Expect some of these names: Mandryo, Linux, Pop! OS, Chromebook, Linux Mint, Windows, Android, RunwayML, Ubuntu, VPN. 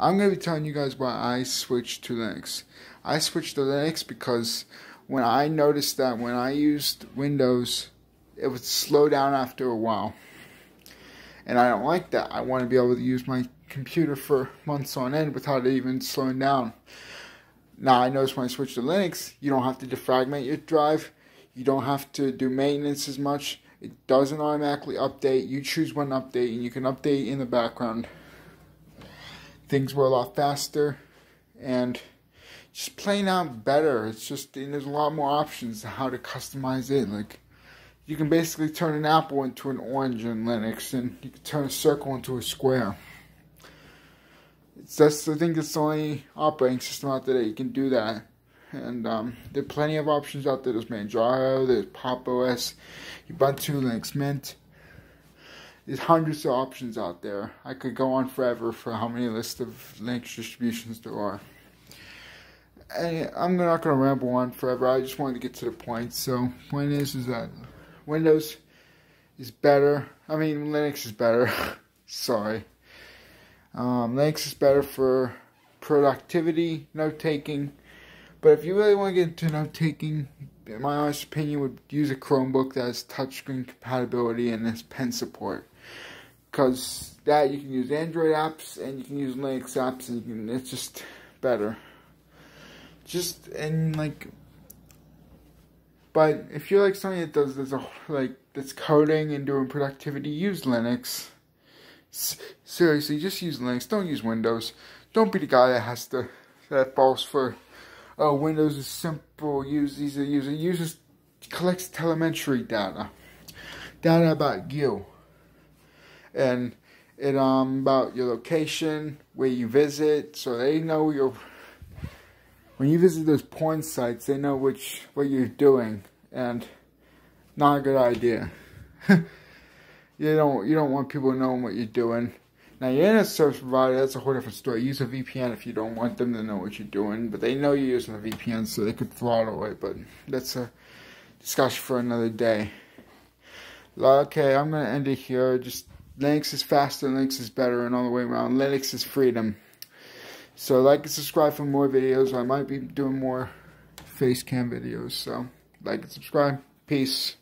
I'm going to be telling you guys why I switched to Linux. I switched to Linux because when I noticed that when I used Windows, it would slow down after a while. And I don't like that. I want to be able to use my computer for months on end without it even slowing down. Now, I noticed when I switched to Linux, you don't have to defragment your drive. You don't have to do maintenance as much. It doesn't automatically update. You choose one update and you can update in the background. Things were a lot faster and just plain out better. It's just, and there's a lot more options how to customize it. Like, you can basically turn an apple into an orange in Linux, and you can turn a circle into a square. That's the thing, that's the only operating system out there that you can do that. And there are plenty of options out there. There's Mandryo, there's Pop! OS, Ubuntu, Linux Mint. There's hundreds of options out there. I could go on forever for how many lists of Linux distributions there are. And I'm not going to ramble on forever. I just wanted to get to the point. So point is that Windows is better. I mean, Linux is better. Sorry. Linux is better for productivity, note-taking. But if you really want to get into note-taking, in my honest opinion, would use a Chromebook that has touchscreen compatibility and has pen support. Because that, you can use Android apps, and you can use Linux apps, and you can, it's just better. Just, and like, but if you like something that does this, like, that's coding and doing productivity, use Linux. Seriously, just use Linux. Don't use Windows. Don't be the guy that has to, that falls for, oh, Windows is simple. It collects telemetry data about you, and it about your location, where you visit, so they know your. When you visit those porn sites, they know what you're doing, and not a good idea. You don't want people knowing what you're doing. Now, your internet service provider, that's a whole different story. Use a VPN if you don't want them to know what you're doing. But they know you're using a VPN, so they could throttle it. But that's a discussion for another day. Okay, I'm going to end it here. Just Linux is faster, Linux is better, and all the way around. Linux is freedom. So like and subscribe for more videos. I might be doing more face cam videos. So like and subscribe. Peace.